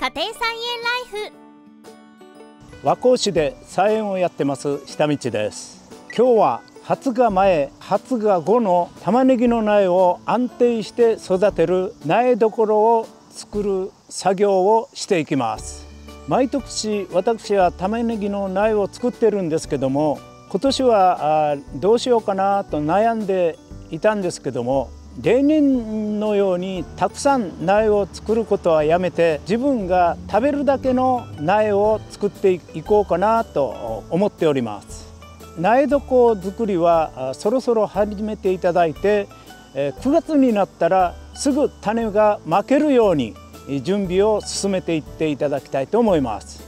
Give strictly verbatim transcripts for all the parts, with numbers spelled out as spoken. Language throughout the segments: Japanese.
家庭菜園ライフ。和光市で菜園をやってます下道です。今日は発芽前発芽後の玉ねぎの苗を安定して育てる苗所を作る作業をしていきます。毎年私は玉ねぎの苗を作ってるんですけども、今年はどうしようかなと悩んでいたんですけども、例年のようにたくさん苗を作ることはやめて、自分が食べるだけの苗を作っていこうかなと思っております。苗床作りはそろそろ始めていただいて、くがつになったらすぐ種がまけるように準備を進めていっていただきたいと思います。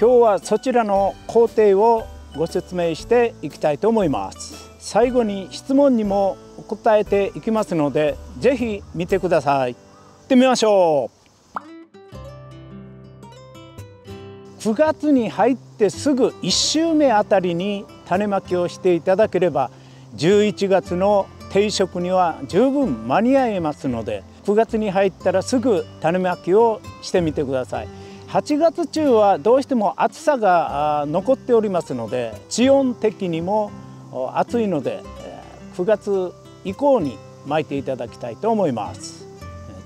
今日はそちらの工程をご説明していきたいと思います。最後に質問にも答えていきますので、ぜひ見てください。行ってみましょう。くがつに入ってすぐいっしゅうめあたりに種まきをしていただければ、じゅういちがつの定植には十分間に合いますので、くがつに入ったらすぐ種まきをしてみてください。はちがつ中はどうしても暑さが残っておりますので、地温的にも暑いのでくがつ以降にまいていただきたいと思います。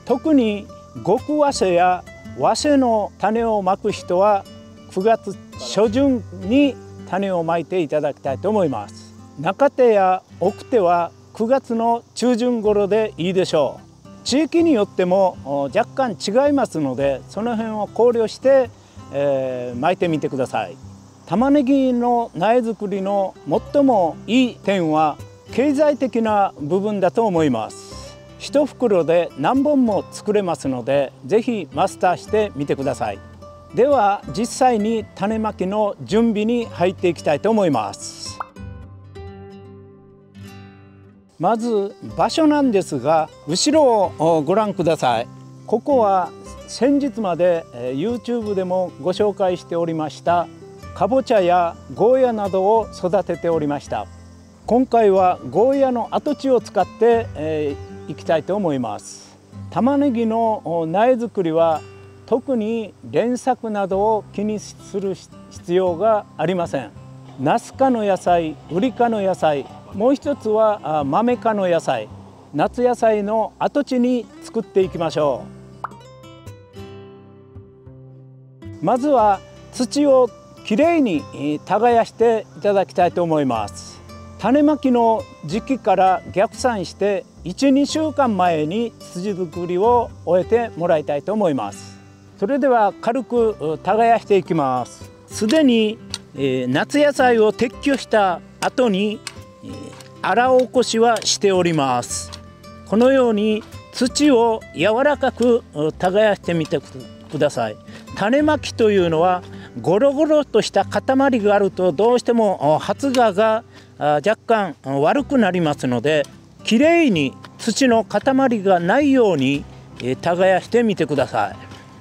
特に極早生や早生の種をまく人はくがつ初旬に種をまいていただきたいと思います。中手や奥手はくがつの中旬頃でいいでしょう。地域によっても若干違いますので、その辺を考慮して、えー、巻いてみてください。玉ねぎの苗作りの最もいい点は経済的な部分だと思います。一袋で何本も作れますので、ぜひマスターしてみてください。では実際に種まきの準備に入っていきたいと思います。まず場所なんですが、後ろをご覧ください。ここは先日まで ユーチューブ でもご紹介しておりましたかぼちゃやゴーヤなどを育てておりました。今回はゴーヤの跡地を使って、えー、いきたいと思います。玉ねぎの苗作りは特に連作などを気にする必要がありません。ナス科の野菜、ウリ科の野菜、もう一つは豆科の野菜、夏野菜の跡地に作っていきましょう。まずは土をきれいに耕していただきたいと思います。種まきの時期から逆算していち、にしゅうかんまえに土作りを終えてもらいたいと思います。それでは軽く耕していきます。すでに夏野菜を撤去した後に荒起こしはしております。このように土を柔らかく耕してみてください。種まきというのはゴロゴロとした塊があるとどうしても発芽が若干悪くなりますので、きれいに土の塊がないように耕してみてくださ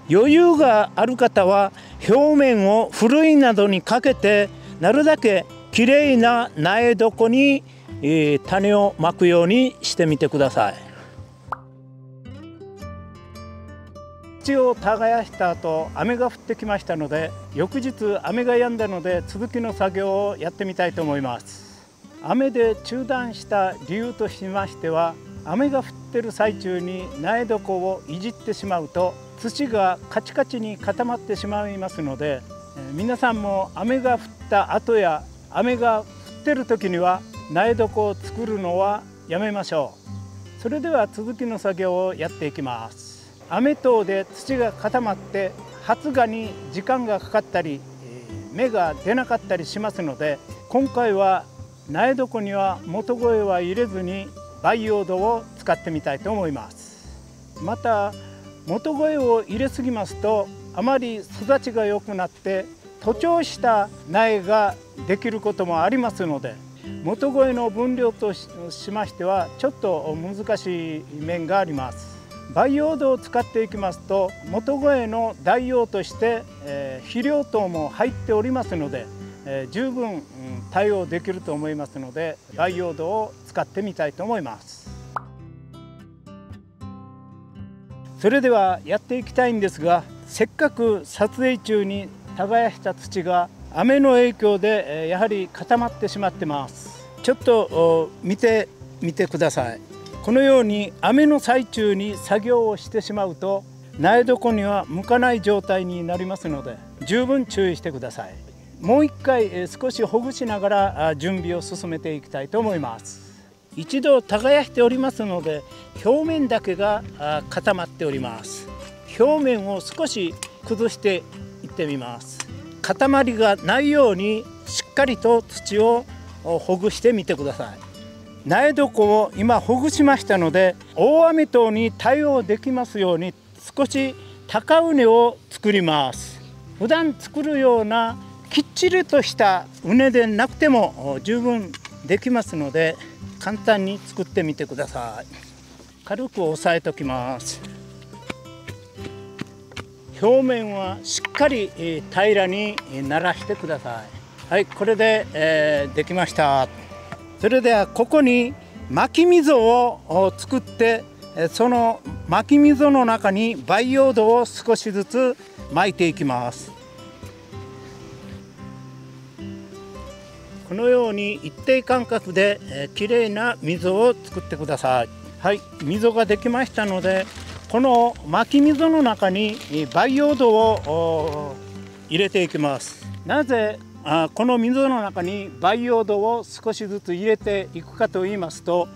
い。余裕がある方は表面をふるいなどにかけて、なるだけきれいな苗床に、えー、種をまくようにしてみてください。土を耕した後、雨が降ってきましたので、翌日雨が止んだので続きの作業をやってみたいと思います。雨で中断した理由としましては、雨が降ってる最中に苗床をいじってしまうと土がカチカチに固まってしまいますので、えー、皆さんも雨が降った後や雨が降ってる時には苗床を作るのはやめましょう。それでは続きの作業をやっていきます。雨等で土が固まって発芽に時間がかかったり芽が出なかったりしますので、今回は苗床には元肥は入れずに培養土を使ってみたいと思います。また元肥を入れすぎますとあまり育ちが良くなって徒長した苗ができることもありますので、元肥の分量としましてはちょっと難しい面があります。培養土を使っていきますと元肥の代用として、えー、肥料等も入っておりますので、えー、十分、うん、対応できると思いますので、培養土を使ってみたいと思います。それではやっていきたいんですが、せっかく撮影中に耕した土が雨の影響でやはり固まってしまってます。ちょっと見てみてください。このように雨の最中に作業をしてしまうと苗床には向かない状態になりますので十分注意してください。もう一回少しほぐしながら準備を進めていきたいと思います。一度耕しておりますので表面だけが固まっております。表面を少し崩していってみます。固まりがないようにしっかりと土をほぐしてみてください。苗床を今ほぐしましたので大雨等に対応できますように少し高畝を作ります。普段作るようなきっちりとした畝でなくても十分できますので簡単に作ってみてください。軽く押さえておきます。表面はしっかり平らにならしてください。はい、これで、えー、できました。それではここに巻き溝を作ってその巻き溝の中に培養土を少しずつ巻いていきます。このように一定間隔で、えー、きれいな溝を作ってください。はい、溝ができましたのでこの巻き溝の中に培養土を入れていきます。なぜあこの溝の中に培養土を少しずつ入れていくかと言いますと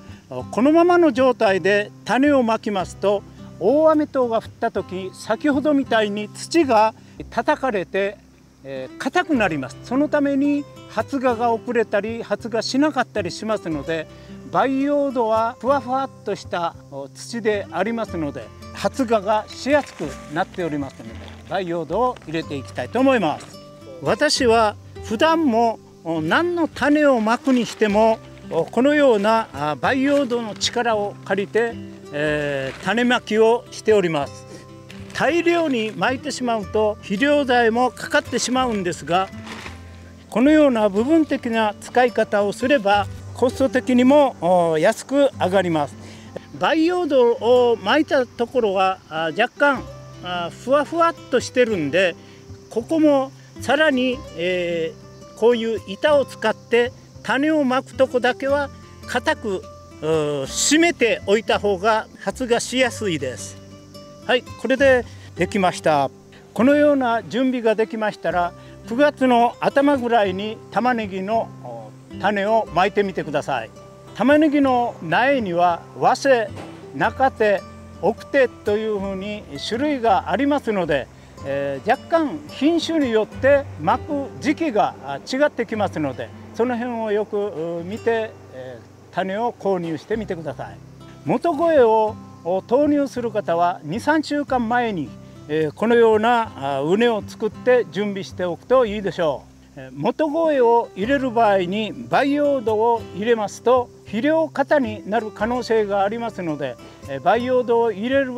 このままの状態で種をまきますと大雨等が降った時先ほどみたいに土が叩かれて硬くなります。そのために発芽が遅れたり発芽しなかったりしますので培養土はふわふわっとした土でありますので発芽がしやすくなっておりますので培養土を入れていきたいと思います。私は普段も何の種をまくにしてもこのような培養土の力を借りて、えー、種まきをしております。大量に巻いてしまうと肥料代もかかってしまうんですがこのような部分的な使い方をすればコスト的にも安く上がります。培養土を巻いたところは若干ふわふわっとしてるんでここもさらに、えー、こういう板を使って種をまくとこだけは固く締めておいた方が発芽しやすいです。はい、これでできました。このような準備ができましたら、くがつの頭ぐらいに玉ねぎの種をまいてみてください。玉ねぎの苗には早生、中生、奥生というふうに種類がありますので、えー、若干品種によってまく時期が違ってきますので、その辺をよく見て、えー、種を購入してみてください。元肥を投入する方はに、さんしゅうかんまえにこのような畝を作って準備しておくといいでしょう。元肥を入れる場合に培養土を入れますと肥料過多になる可能性がありますので培養土を入れる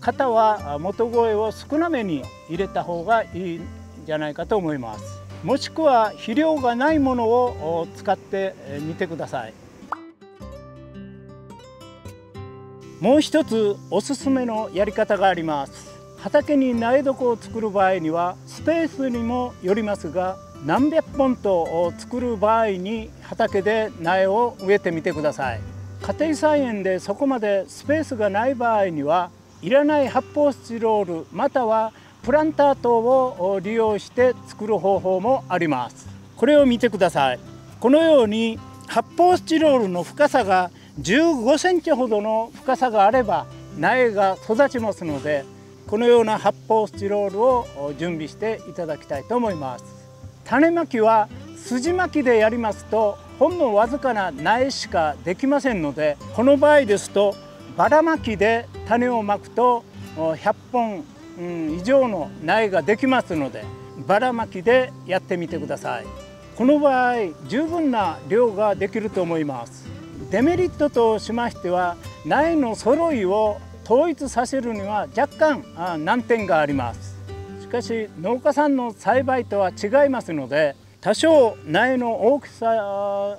方は元肥を少なめに入れた方がいいんじゃないかと思います。もしくは肥料がないものを使ってみてください。もう一つおすすめのやり方があります。畑に苗床を作る場合にはスペースにもよりますが何百本と作る場合に畑で苗を植えてみてください。家庭菜園でそこまでスペースがない場合にはいらない発泡スチロールまたはプランター等を利用して作る方法もあります。これを見てください。このように発泡スチロールの深さがじゅうごセンチほどの深さがあれば苗が育ちますのでこのような発泡スチロールを準備していただきたいと思います。種まきは筋まきでやりますとほんのわずかな苗しかできませんのでこの場合ですとばらまきで種をまくとひゃっぽん以上の苗ができますのでばらまきでやってみてください。この場合十分な量ができると思います。デメリットとしましては苗の揃いを統一させるには若干難点があります。しかし農家さんの栽培とは違いますので多少苗の大きさ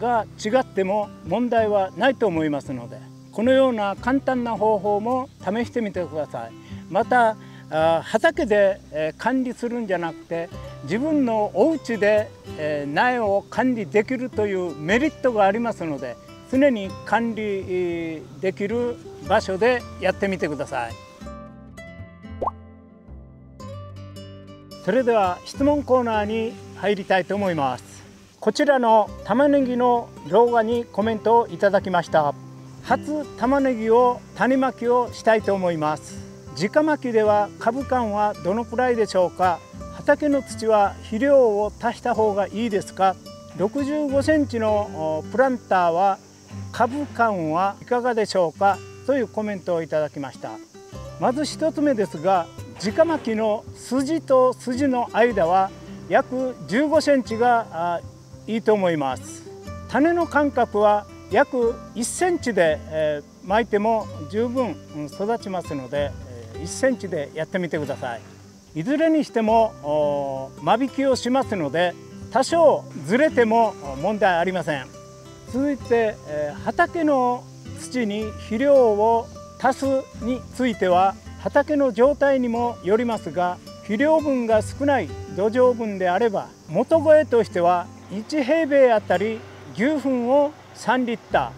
が違っても問題はないと思いますのでこのような簡単な方法も試してみてください。また畑で管理するんじゃなくて、自分のお家で苗を管理できるというメリットがありますので、常に管理できる場所でやってみてください。それでは質問コーナーに入りたいと思います。こちらの玉ねぎの動画にコメントをいただきました。初玉ねぎを種まきをしたいと思います。直まきでは株間はどのくらいでしょうか？畑の土は肥料を足した方がいいですか？ろくじゅうごセンチのプランターは株間はいかがでしょうか？というコメントをいただきました。まずひとつめですが、直まきの筋と筋の間は約じゅうごセンチがいいと思います。種の間隔は約いちセンチで、えー、巻いても十分育ちますので、いちセンチでやってみてください。いずれにしても間引きをしますので、多少ずれても問題ありません。続いて、えー、畑の土に肥料を足すについては、畑の状態にもよりますが、肥料分が少ない土壌分であれば、元肥としてはいちへいべいあたり牛糞をさんリッタ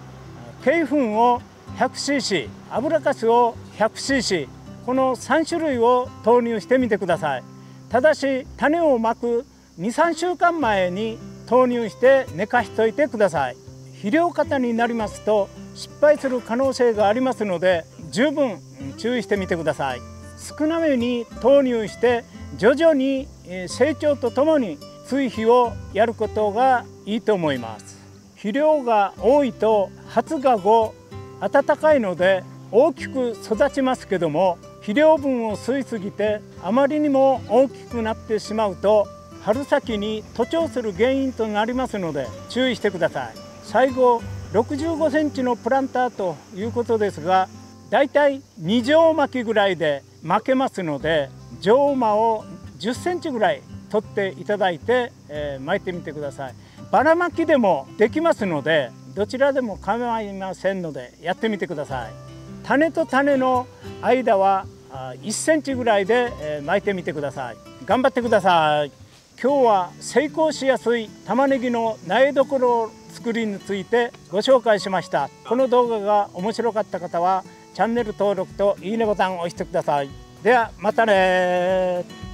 ー、鶏糞を ひゃくシーシー、 油かすを ひゃくシーシー、 このさんしゅるいを投入してみてください。ただし種をまくに、さんしゅうかんまえに投入して寝かしといてください。肥料型になりますと失敗する可能性がありますので、十分注意してみてください。少なめに投入して徐々に成長とともに追肥をやることがいいと思います。肥料が多いと発芽後暖かいので大きく育ちますけども、肥料分を吸い過ぎてあまりにも大きくなってしまうと春先に徒長する原因となりますので注意してください。最後ろくじゅうごセンチのプランターということですが、だいたいにじょうまきぐらいで巻けますので、上間をじゅっセンチぐらい取っていただいて、えー、巻いてみてください。ばらまきでもできますので、どちらでも構いませんのでやってみてください。種と種の間はいちセンチぐらいで巻いてみてください。頑張ってください。今日は成功しやすい玉ねぎの苗所作りについてご紹介しました。この動画が面白かった方はチャンネル登録といいねボタンを押してください。ではまたね。